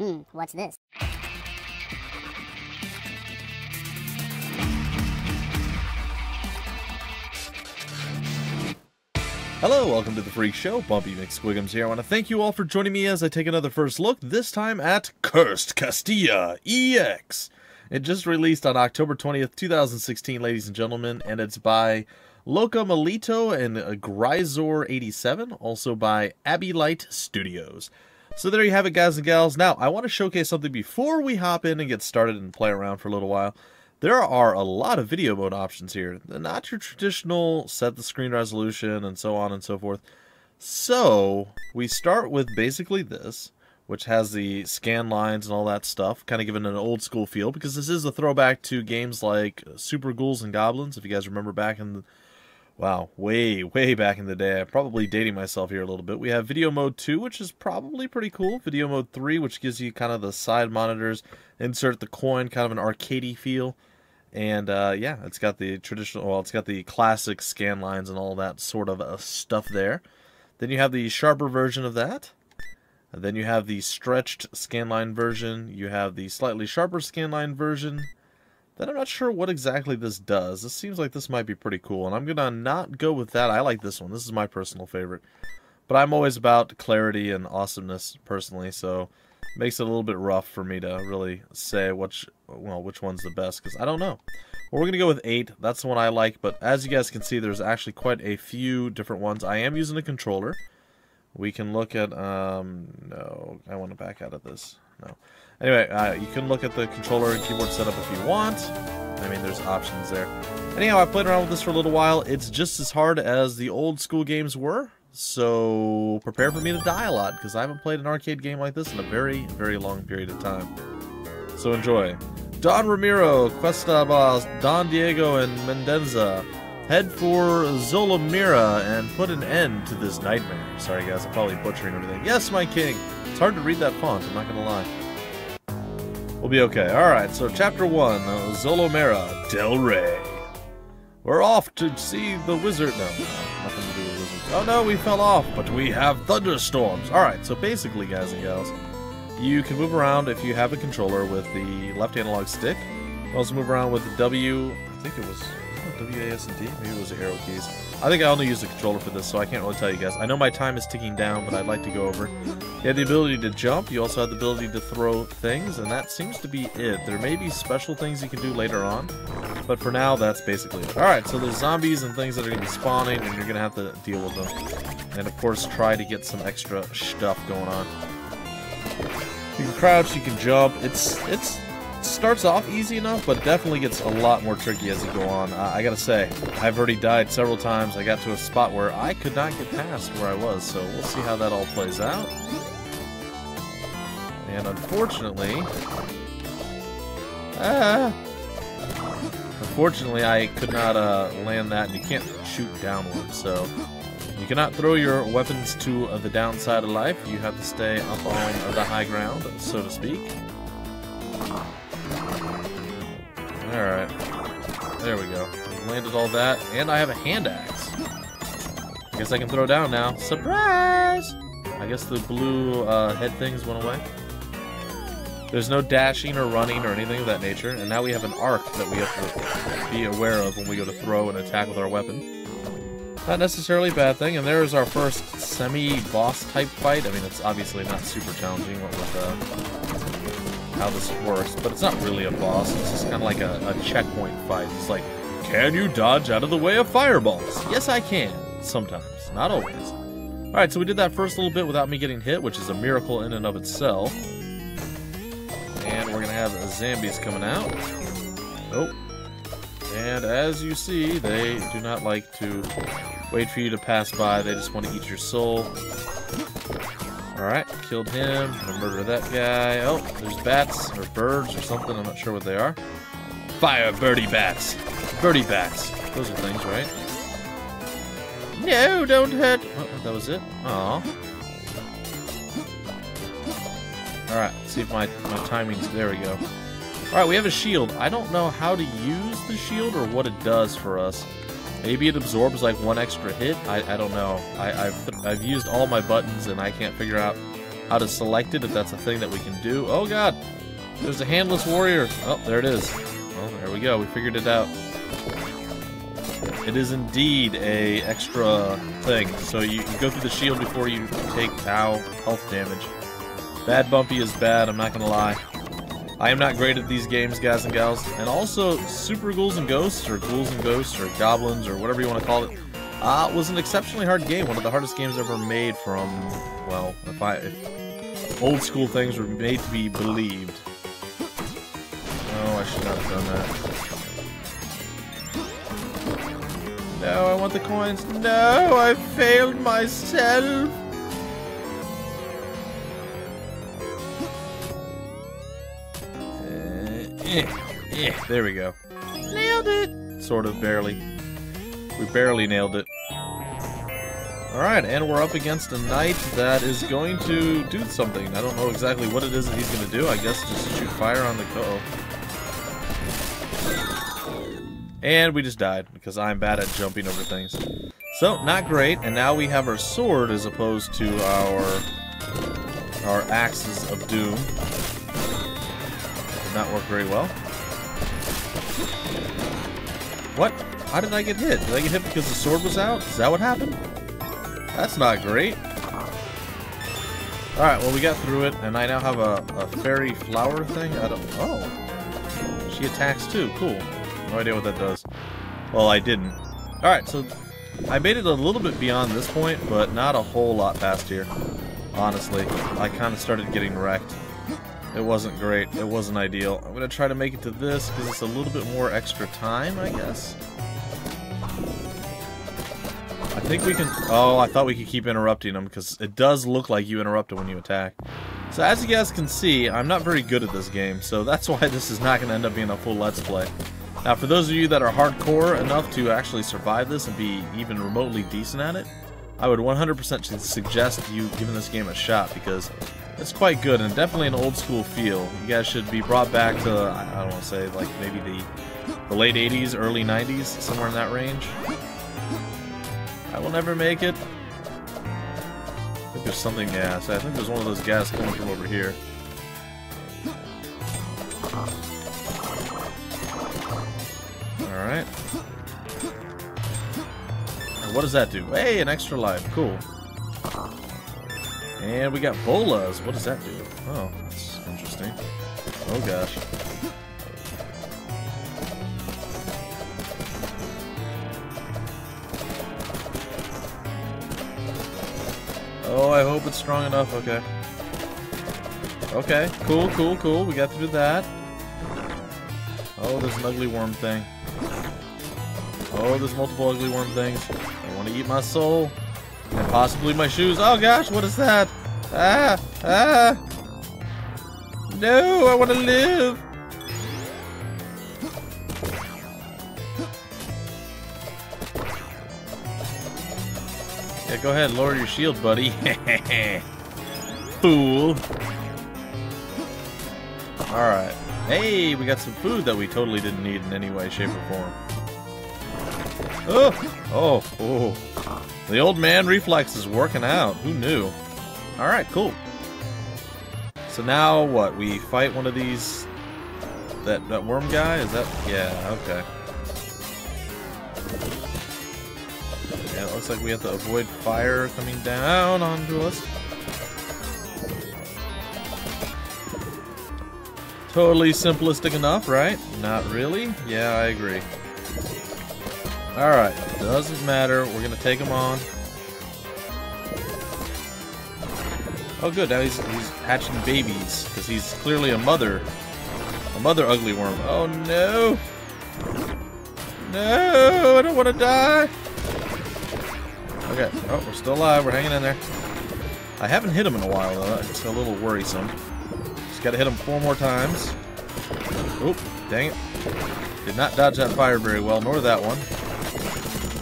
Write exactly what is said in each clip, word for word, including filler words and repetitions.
Hmm, what's this? Hello, welcome to The Phreak Show. Bumpy McSquigums here. I want to thank you all for joining me as I take another first look, this time at Cursed Castilla E X. It just released on October twentieth, two thousand sixteen, ladies and gentlemen, and it's by Locomalito and Gryzor eighty-seven, also by Abylight Light Studios. So there you have it, guys and gals. Now, I want to showcase something before we hop in and get started and play around for a little while. There are a lot of video mode options here. They're not your traditional set the screen resolution and so on and so forth. So we start with basically this, which has the scan lines and all that stuff, kind of giving it an old school feel, because this is a throwback to games like Super Ghouls and Goblins, if you guys remember back in the... Wow, way, way back in the day. I'm probably dating myself here a little bit. We have Video Mode two, which is probably pretty cool. Video Mode three, which gives you kind of the side monitors, insert the coin, kind of an arcadey feel. And uh, yeah, it's got the traditional, well, it's got the classic scan lines and all that sort of uh, stuff there. Then you have the sharper version of that. And then you have the stretched scanline version. You have the slightly sharper scanline version. Then I'm not sure what exactly this does. This seems like this might be pretty cool, and I'm gonna not go with that. I like this one. This is my personal favorite. But I'm always about clarity and awesomeness personally, so it makes it a little bit rough for me to really say which, well, which one's the best, because I don't know. Well, we're gonna go with eight. That's the one I like, but as you guys can see, there's actually quite a few different ones. I am using a controller. We can look at, um, no, I want to back out of this, no. Anyway, uh, you can look at the controller and keyboard setup if you want. I mean, there's options there. Anyhow, I played around with this for a little while. It's just as hard as the old school games were, so prepare for me to die a lot, because I haven't played an arcade game like this in a very, very long period of time. So enjoy. Don Ramiro, Questabas, Don Diego, and Mendenza. Head for Zolomira and put an end to this nightmare. Sorry guys, I'm probably butchering everything. Yes, my king! It's hard to read that font, I'm not gonna lie. We'll be okay. Alright, so chapter one, uh, Zolomira, Del Rey. We're off to see the wizard. No, nothing to do with wizards. Oh no, we fell off, but we have thunderstorms. Alright, so basically, guys and gals, you can move around if you have a controller with the left analog stick. You can also move around with the W, I think it was... W A S D? Maybe it was the arrow keys. I think I only use the controller for this, so I can't really tell you guys. I know my time is ticking down, but I'd like to go over. You have the ability to jump. You also have the ability to throw things, and that seems to be it. There may be special things you can do later on, but for now, that's basically it. Alright, so there's zombies and things that are going to be spawning, and you're going to have to deal with them. And, of course, try to get some extra stuff going on. You can crouch, you can jump. It's... it's... starts off easy enough, but definitely gets a lot more tricky as you go on. Uh, I gotta say, I've already died several times. I got to a spot where I could not get past where I was, so we'll see how that all plays out. And unfortunately... Ah! Unfortunately, I could not uh, land that, and you can't shoot downward, so... You cannot throw your weapons to uh, the downside of life. You have to stay up on uh, the high ground, so to speak. Alright, there we go. Landed all that, and I have a hand axe. I guess I can throw down now. Surprise! I guess the blue uh, head things went away. There's no dashing or running or anything of that nature, and now we have an arc that we have to be aware of when we go to throw and attack with our weapon. Not necessarily a bad thing, and there is our first semi-boss type fight. I mean, it's obviously not super challenging, what with uh, how this works, but it's not really a boss. It's just kind of like a, a checkpoint fight. It's like, can you dodge out of the way of fireballs? Yes, I can. Sometimes. Not always. Alright, so we did that first little bit without me getting hit, which is a miracle in and of itself. And we're going to have zombies coming out. Nope. And as you see, they do not like to wait for you to pass by. They just want to eat your soul. Alright, killed him. Gonna murder that guy. Oh, there's bats, or birds, or something. I'm not sure what they are. Fire birdie bats! Birdie bats! Those are things, right? No, don't hurt! Oh, that was it? Aw. Alright, see if my, my timing's... There we go. Alright, we have a shield. I don't know how to use the shield or what it does for us. Maybe it absorbs like one extra hit. I, I don't know. I, I've I've used all my buttons and I can't figure out how to select it, if that's a thing that we can do. Oh god, there's a handless warrior. Oh, there it is. Oh, there we go, we figured it out. It is indeed a extra thing, so you, you go through the shield before you take ow, health damage. Bad Bumpy is bad, I'm not gonna lie. I am not great at these games, guys and gals. And also, Super Ghouls and Ghosts, or Ghouls and Ghosts, or Goblins, or whatever you want to call it, uh, was an exceptionally hard game. One of the hardest games ever made from, well, if, I, if old school things were made to be believed. Oh, I should not have done that. No, I want the coins. No, I failed myself. Yeah, there we go. Nailed it! Sort of, barely. We barely nailed it. Alright, and we're up against a knight that is going to do something. I don't know exactly what it is that he's going to do. I guess just shoot fire on the... Uh-oh. And we just died, because I'm bad at jumping over things. So, not great, and now we have our sword as opposed to our... our axes of doom. Not work very well. What? How did I get hit? Did I get hit because the sword was out? Is that what happened? That's not great. Alright, well, we got through it, and I now have a, a fairy flower thing. I don't... Oh. She attacks too. Cool. No idea what that does. Well, I didn't. Alright, so I made it a little bit beyond this point, but not a whole lot past here. Honestly, I kind of started getting wrecked. It wasn't great. It wasn't ideal. I'm going to try to make it to this because it's a little bit more extra time, I guess. I think we can... Oh, I thought we could keep interrupting them because it does look like you interrupt it when you attack. So as you guys can see, I'm not very good at this game, so that's why this is not going to end up being a full Let's Play. Now, for those of you that are hardcore enough to actually survive this and be even remotely decent at it, I would one hundred percent suggest you giving this game a shot because... it's quite good, and definitely an old-school feel. You guys should be brought back to, I don't want to say, like, maybe the, the late eighties, early nineties, somewhere in that range. I will never make it. I think there's something, yeah, so I think there's one of those guys coming from over here. Alright. And what does that do? Hey, an extra life, cool. And we got bolas. What does that do? Oh, that's interesting. Oh gosh. Oh, I hope it's strong enough. Okay. Okay. Cool, cool, cool. We got through that. Oh, there's an ugly worm thing. Oh, there's multiple ugly worm things. They want to eat my soul. And possibly my shoes. Oh gosh, what is that? Ah! Ah! No, I want to live! Yeah, go ahead, lower your shield, buddy. Fool. Alright. Hey, we got some food that we totally didn't need in any way, shape, or form. Oh! Oh, oh. The old man reflex is working out. Who knew? Alright, cool. So now what? We fight one of these... That, that worm guy? Is that... Yeah, okay. Yeah, it looks like we have to avoid fire coming down onto us. Totally simplistic enough, right? Not really? Yeah, I agree. Alright, doesn't matter. We're gonna take him on. Oh good, now he's, he's hatching babies, because he's clearly a mother. A mother ugly worm. Oh no! No, I don't want to die! Okay, oh, we're still alive, we're hanging in there. I haven't hit him in a while, though. It's a little worrisome. Just gotta hit him four more times. Oop, dang it. Did not dodge that fire very well, nor that one.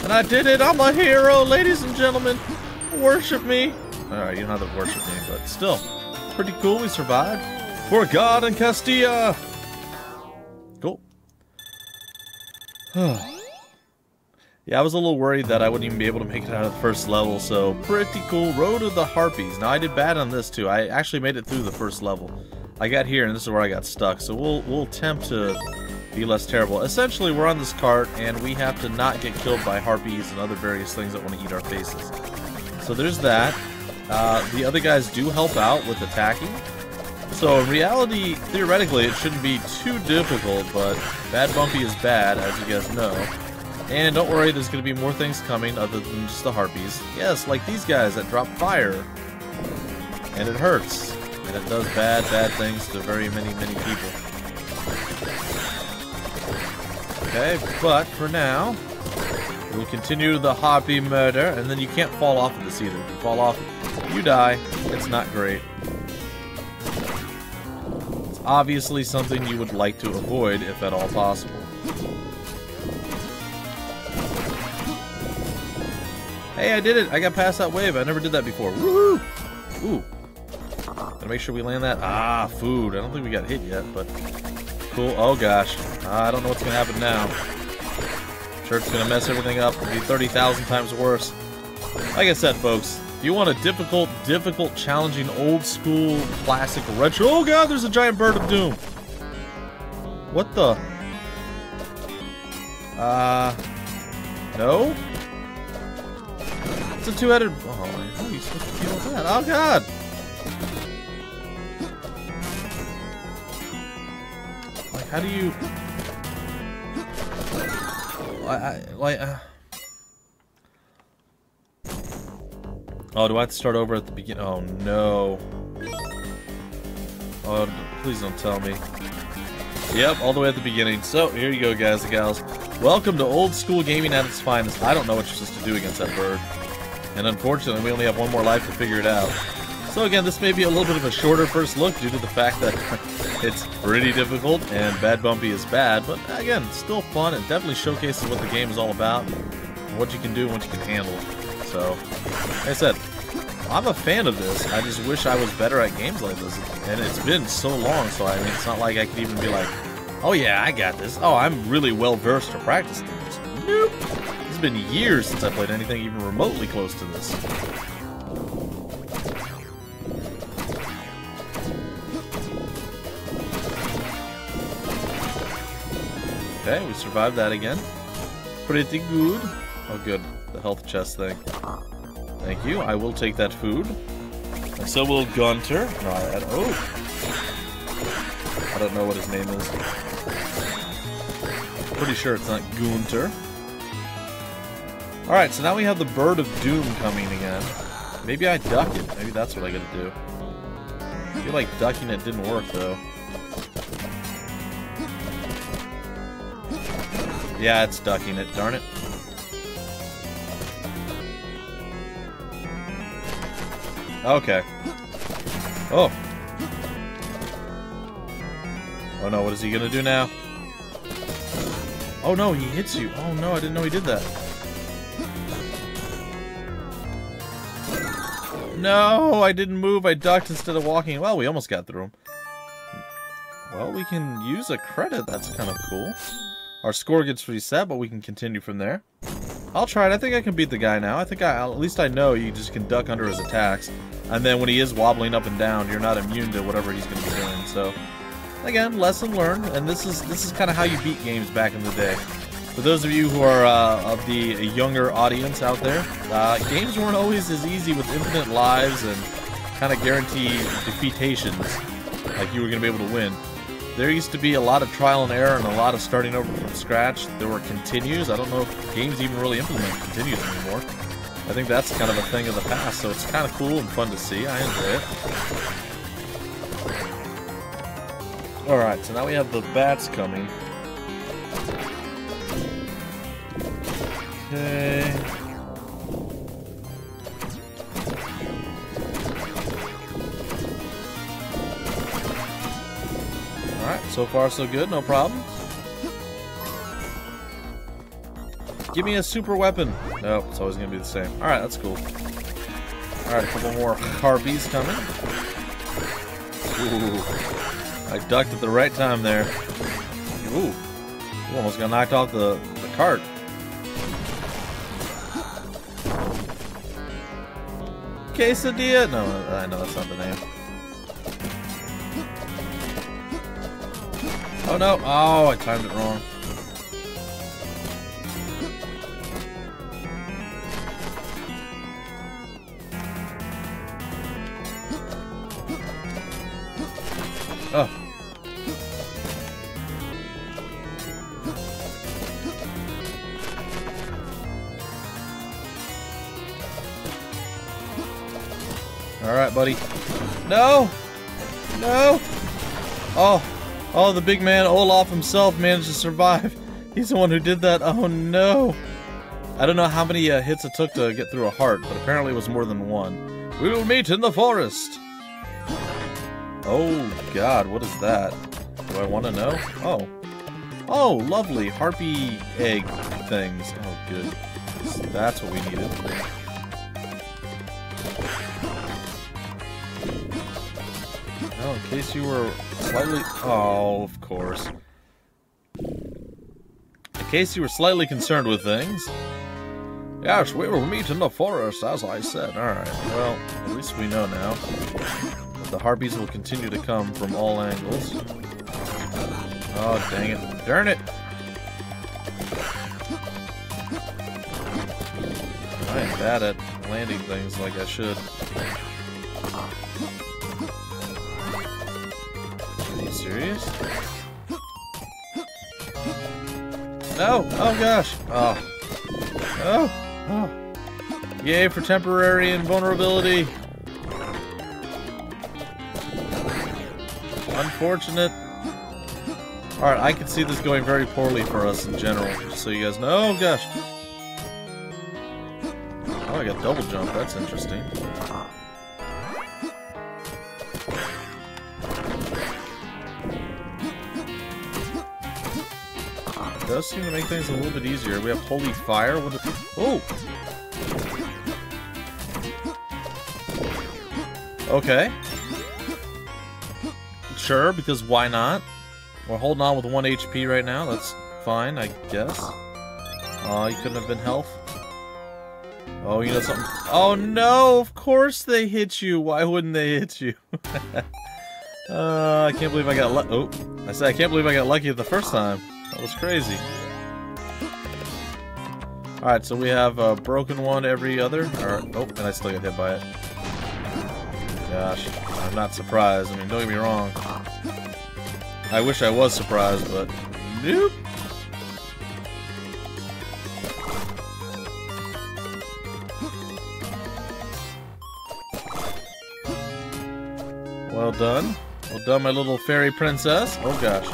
And I did it! I'm a hero, ladies and gentlemen! Worship me! Alright, you don't have to worship me, but still. Pretty cool, we survived. For God and Castilla! Cool. Yeah, I was a little worried that I wouldn't even be able to make it out of the first level, so pretty cool. Road of the Harpies. Now, I did bad on this, too. I actually made it through the first level. I got here, and this is where I got stuck, so we'll, we'll attempt to be less terrible. Essentially, we're on this cart, and we have to not get killed by harpies and other various things that want to eat our faces. So there's that. Uh, the other guys do help out with attacking. So in reality, theoretically, it shouldn't be too difficult, but Bad Bumpy is bad, as you guys know. And don't worry, there's going to be more things coming other than just the harpies. Yes, like these guys that drop fire. And it hurts. And it does bad, bad things to very many, many people. Okay, but for now, we'll continue the harpy murder. And then you can't fall off of this either. If you fall off, you die. It's not great. It's obviously something you would like to avoid, if at all possible. Hey, I did it! I got past that wave. I never did that before. Woohoo! Ooh. Gotta make sure we land that. Ah, food. I don't think we got hit yet, but cool. Oh, gosh. I don't know what's gonna happen now. Church's gonna mess everything up. It'll be thirty thousand times worse. Like I said, folks, if you want a difficult, difficult, challenging, old-school, classic, retro... Oh, God! There's a giant bird of doom! What the... Uh... No? It's a two-headed... Oh, how are you supposed to deal with that? Oh, God! Like, how do you... I... I like... Uh... Oh, do I have to start over at the beginning? Oh, no. Oh, please don't tell me. Yep, all the way at the beginning. So, here you go, guys and gals. Welcome to old-school gaming at its finest. I don't know what you're supposed to do against that bird. And unfortunately, we only have one more life to figure it out. So again, this may be a little bit of a shorter first look due to the fact that it's pretty difficult and Bad Bumpy is bad, but again, still fun and definitely showcases what the game is all about, and what you can do and what you can handle. So, like I said, I'm a fan of this. I just wish I was better at games like this, and it's been so long, so I mean, it's not like I could even be like, oh yeah, I got this. Oh, I'm really well-versed to practice games. Nope. Been years since I played anything even remotely close to this. Okay, we survived that again. Pretty good. Oh, good. The health chest thing. Thank you. I will take that food. And so will Gunter. No, I, I, oh. I don't know what his name is. I'm pretty sure it's not Gunter. Alright, so now we have the Bird of Doom coming again. Maybe I duck it. Maybe that's what I gotta do. I feel like ducking it didn't work, though. Yeah, it's ducking it. Darn it. Okay. Oh. Oh no, what is he gonna do now? Oh no, he hits you. Oh no, I didn't know he did that. No, I didn't move. I ducked instead of walking. Well, we almost got through him. Well, we can use a credit. That's kind of cool. Our score gets reset, but we can continue from there. I'll try it. I think I can beat the guy now. I think I, at least I know you just can duck under his attacks. And then when he is wobbling up and down, you're not immune to whatever he's going to be doing. So, again, lesson learned. And this is, this is kind of how you beat games back in the day. For those of you who are uh, of the younger audience out there, uh, games weren't always as easy with infinite lives and kind of guaranteed defeatations, like you were going to be able to win. There used to be a lot of trial and error and a lot of starting over from scratch. There were continues. I don't know if games even really implement continues anymore. I think that's kind of a thing of the past, so it's kind of cool and fun to see. I enjoy it. Alright, so now we have the bats coming. Okay. Alright, so far so good, no problem. Give me a super weapon. Nope, it's always gonna be the same. Alright, that's cool. Alright, a couple more harpies coming. Ooh. I ducked at the right time there. Ooh. Almost got knocked off the, the cart. Quesadilla? No, I know that's not the name. Oh no! Oh, I timed it wrong. Oh. Alright, buddy. No! No! Oh! Oh, the big man Olaf himself managed to survive. He's the one who did that. Oh no! I don't know how many uh, hits it took to get through a heart, but apparently it was more than one. We'll meet in the forest! Oh god, what is that? Do I want to know? Oh. Oh, lovely harpy egg things. Oh, good. So that's what we needed. Oh, in case you were slightly... Oh, of course. In case you were slightly concerned with things. Yes, we will meet in the forest, as I said. Alright, well, at least we know now. But the harpies will continue to come from all angles. Oh, dang it. Darn it! I am bad at landing things like I should. Serious? No! Oh gosh! Oh. Oh! Oh! Yay for temporary invulnerability! Unfortunate. Alright, I can see this going very poorly for us in general, just so you guys know. Oh gosh! Oh, I got double jump, that's interesting. It does seem to make things a little bit easier. We have holy fire. What is... Oh! Okay. Sure, because why not? We're holding on with one H P right now. That's fine, I guess. Aw, uh, you couldn't have been health. Oh, you know something... Oh no! Of course they hit you! Why wouldn't they hit you? uh, I can't believe I got lucky. Oh, I said I can't believe I got lucky the first time. That was crazy. Alright, so we have a broken one every other. Or, oh, and I still got hit by it. Gosh, I'm not surprised. I mean, don't get me wrong. I wish I was surprised, but nope. Well done. Well done, my little fairy princess. Oh, gosh.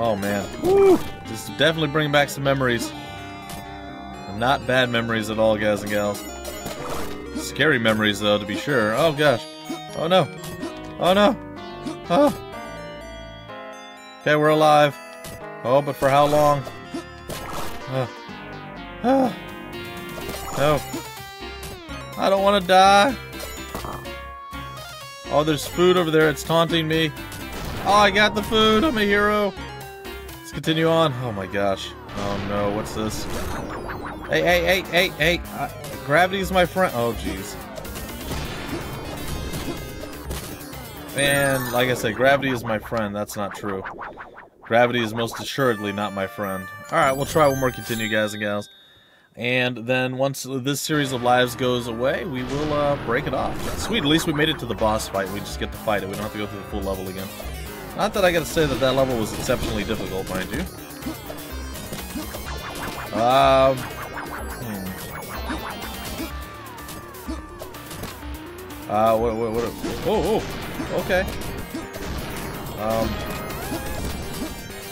Oh man, woo! This is definitely bringing back some memories. And not bad memories at all, guys and gals. Scary memories, though, to be sure. Oh gosh. Oh no. Oh no. Oh. Okay, we're alive. Oh, but for how long? Oh. Oh. No. I don't want to die. Oh, there's food over there. It's taunting me. Oh, I got the food. I'm a hero. Continue on. Oh my gosh. Oh no, what's this? Hey, hey, hey, hey, hey. Uh, gravity's my friend. Oh, jeez. Man, like I said, gravity is my friend. That's not true. Gravity is most assuredly not my friend. Alright, we'll try one more continue, guys and gals. And then once this series of lives goes away, we will uh, break it off. Sweet, at least we made it to the boss fight. We just get to fight it. We don't have to go through the full level again. Not that I gotta say that that level was exceptionally difficult, mind you. Um, hmm. Uh, what, what, what, oh, oh, okay. Um,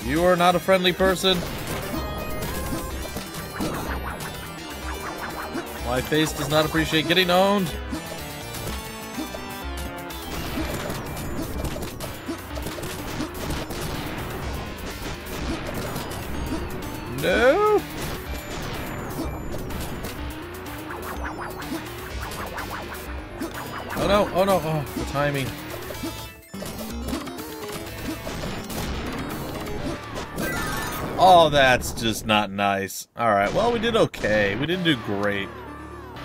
you are not a friendly person. My face does not appreciate getting owned. No. Oh no, oh no, oh, the timing. Oh, that's just not nice. Alright, well, we did okay. We didn't do great.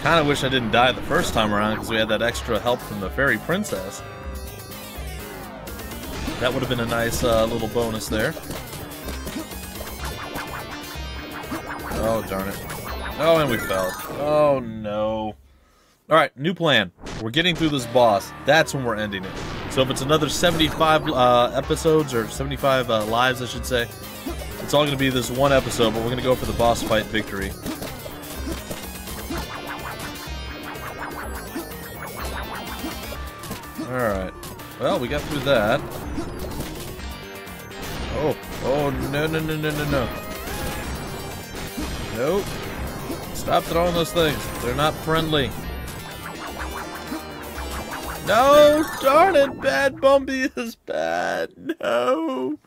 Kind of wish I didn't die the first time around because we had that extra help from the fairy princess. That would have been a nice uh, little bonus there. Oh, darn it. Oh, and we fell. Oh, no. Alright, new plan. We're getting through this boss. That's when we're ending it. So if it's another seventy-five uh, episodes, or seventy-five uh, lives, I should say, it's all going to be this one episode, but we're going to go for the boss fight victory. Alright. Well, we got through that. Oh. Oh, no, no, no, no, no, no. Nope. Stop throwing those things. They're not friendly. No! Darn it! Bad Bumpy is bad. No!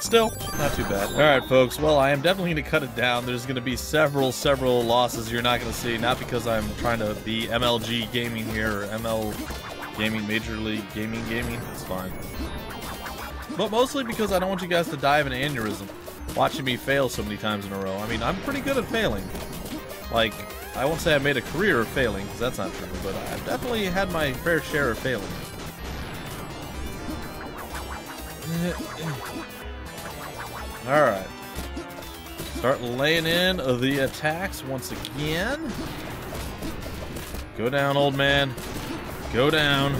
Still, not too bad. Alright, folks. Well, I am definitely going to cut it down. There's going to be several, several losses you're not going to see. Not because I'm trying to be M L G Gaming here, or M L Gaming, Major League Gaming Gaming. It's fine. But mostly because I don't want you guys to die of an aneurysm watching me fail so many times in a row. I mean, I'm pretty good at failing. Like, I won't say I made a career of failing, because that's not true, but I've definitely had my fair share of failing. Alright. Start laying in the attacks once again. Go down, old man. Go down.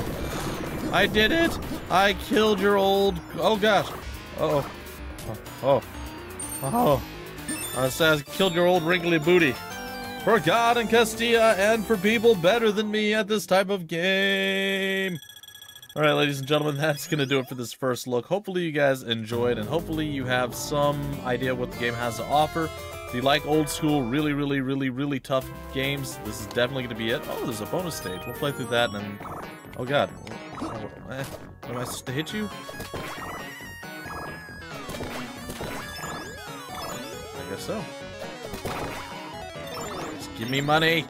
I did it! I killed your old... Oh, gosh. Uh-oh. Oh, oh, oh, it says killed your old wrinkly booty. For God and Castilla and for people better than me at this type of game. All right, ladies and gentlemen, that's going to do it for this first look. Hopefully you guys enjoyed, and hopefully you have some idea what the game has to offer. If you like old school, really, really, really, really tough games, this is definitely going to be it. Oh, there's a bonus stage. We'll play through that, and then, oh, God. Am I supposed to hit you? I guess so. Just give me money.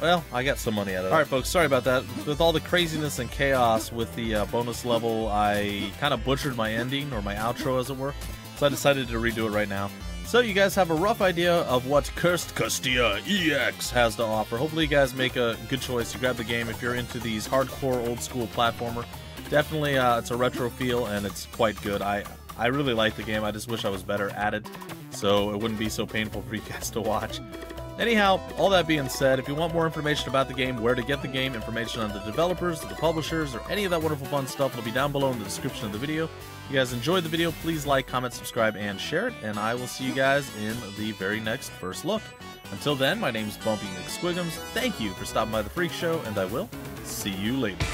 Well, I got some money out of it. Alright, folks, sorry about that. With all the craziness and chaos with the uh, bonus level, I kind of butchered my ending, or my outro, as it were. So I decided to redo it right now. So you guys have a rough idea of what Cursed Castilla E X has to offer. Hopefully you guys make a good choice to grab the game if you're into these hardcore, old-school platformer. Definitely, uh, it's a retro feel, and it's quite good. I... I really like the game, I just wish I was better at it, so it wouldn't be so painful for you guys to watch. Anyhow, all that being said, if you want more information about the game, where to get the game, information on the developers, the publishers, or any of that wonderful fun stuff, it'll be down below in the description of the video. If you guys enjoyed the video, please like, comment, subscribe, and share it, and I will see you guys in the very next First Look. Until then, my name's Bumpy McSquigums, thank you for stopping by The Phreak Show, and I will see you later.